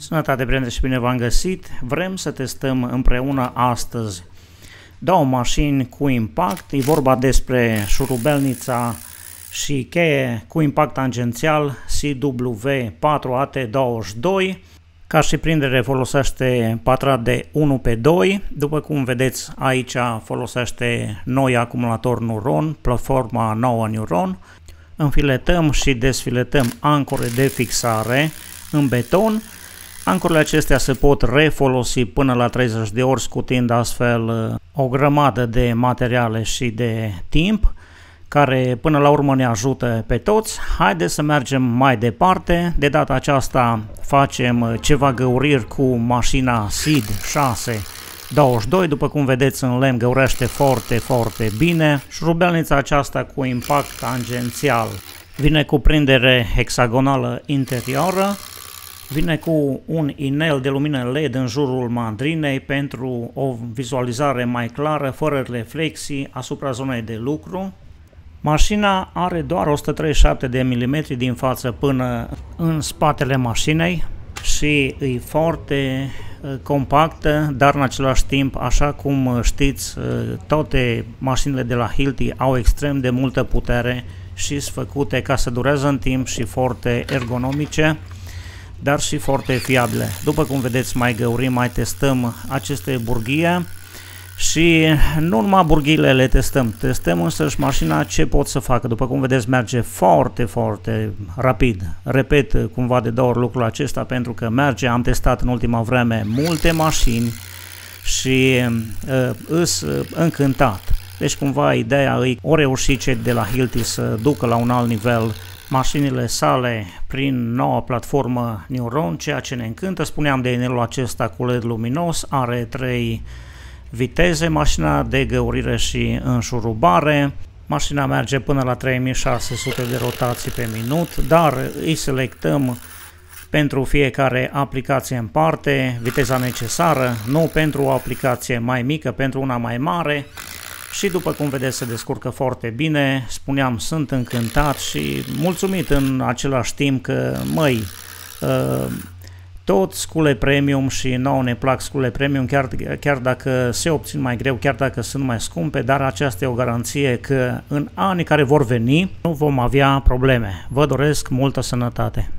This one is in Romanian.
Sănătate, prieteni, și bine v-am găsit! Vrem să testăm împreună astăzi două mașini cu impact. E vorba despre șurubelnița și cheie cu impact tangențial SIW 4-22. Ca și prindere folosește patrat de 1x2. După cum vedeți aici folosește noi acumulator Nuron, platforma nouă Nuron. Înfiletăm și desfiletăm ancore de fixare în beton. Ancorile acestea se pot refolosi până la 30 de ori, scutind astfel o grămadă de materiale și de timp, care până la urmă ne ajută pe toți. Haideți să mergem mai departe. De data aceasta facem ceva găuriri cu mașina SID 6-22. După cum vedeți, în lemn găurește foarte bine. Șurubelnița aceasta cu impact tangențial vine cu prindere hexagonală interioară. Vine cu un inel de lumină LED în jurul mandrinei pentru o vizualizare mai clară, fără reflexii asupra zonei de lucru. Mașina are doar 137 de mm din față până în spatele mașinei și e foarte compactă, dar în același timp, așa cum știți, toate mașinile de la Hilti au extrem de multă putere și sunt făcute ca să dureze în timp și foarte ergonomice, dar și foarte fiabile. După cum vedeți, mai găurim, mai testăm aceste burghie și nu numai burghiile le testăm, testăm însăși mașina ce pot să facă. După cum vedeți, merge foarte rapid. Repet cumva de două ori lucrul acesta pentru că merge. Am testat în ultima vreme multe mașini și îs încântat. Deci cumva ideea e o reușită de la Hilti să ducă la un alt nivel mașinile sale prin noua platformă Nuron, ceea ce ne încântă. Spuneam de inelul acesta cu LED luminos, are 3 viteze, mașina de găurire și înșurubare. Mașina merge până la 3600 de rotații pe minut, dar îi selectăm pentru fiecare aplicație în parte viteza necesară, nu pentru o aplicație mai mică, pentru una mai mare. Și după cum vedeți, se descurcă foarte bine. Spuneam, sunt încântat și mulțumit în același timp că, măi, tot scule premium și nouă ne plac scule premium, chiar dacă se obțin mai greu, chiar dacă sunt mai scumpe, dar aceasta e o garanție că în anii care vor veni nu vom avea probleme. Vă doresc multă sănătate!